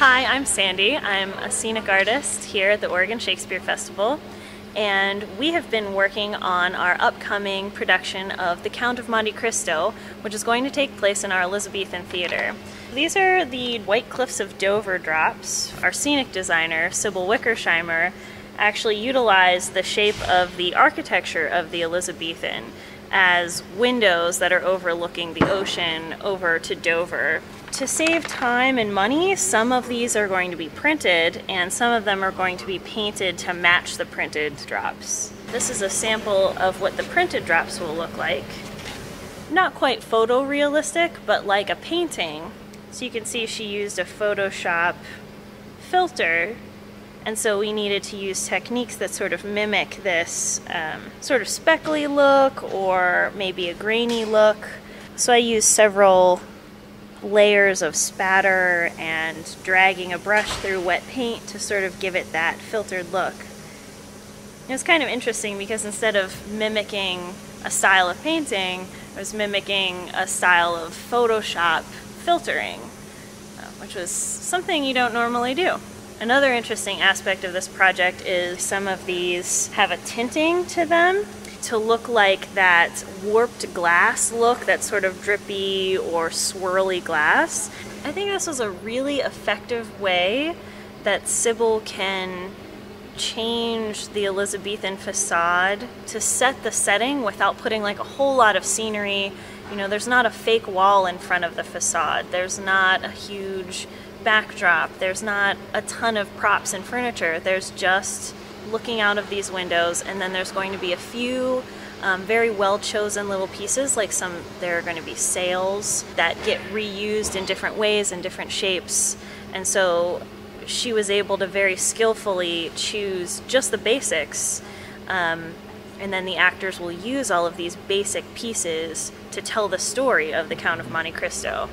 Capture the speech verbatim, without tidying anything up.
Hi, I'm Sandy. I'm a scenic artist here at the Oregon Shakespeare Festival, and we have been working on our upcoming production of The Count of Monte Cristo, which is going to take place in our Elizabethan theater. These are the White Cliffs of Dover drops. Our scenic designer, Sybil Wickersheimer, actually utilized the shape of the architecture of the Elizabethan as windows that are overlooking the ocean over to Dover. To save time and money, some of these are going to be printed and some of them are going to be painted to match the printed drops. This is a sample of what the printed drops will look like. Not quite photorealistic, but like a painting. So you can see she used a Photoshop filter, and so we needed to use techniques that sort of mimic this um, sort of speckly look or maybe a grainy look. So I used several layers of spatter and dragging a brush through wet paint to sort of give it that filtered look. And it's kind of interesting because instead of mimicking a style of painting, I was mimicking a style of Photoshop filtering, which was something you don't normally do. Another interesting aspect of this project is some of these have a tinting to them to look like that warped glass look, that sort of drippy or swirly glass. I think this was a really effective way that Sybil can change the Elizabethan facade to set the setting without putting like a whole lot of scenery. You know, there's not a fake wall in front of the facade. There's not a huge backdrop. There's not a ton of props and furniture. There's just looking out of these windows, and then there's going to be a few um, very well chosen little pieces, like some there are going to be sails that get reused in different ways and different shapes. And so she was able to very skillfully choose just the basics, um, and then the actors will use all of these basic pieces to tell the story of The Count of Monte Cristo.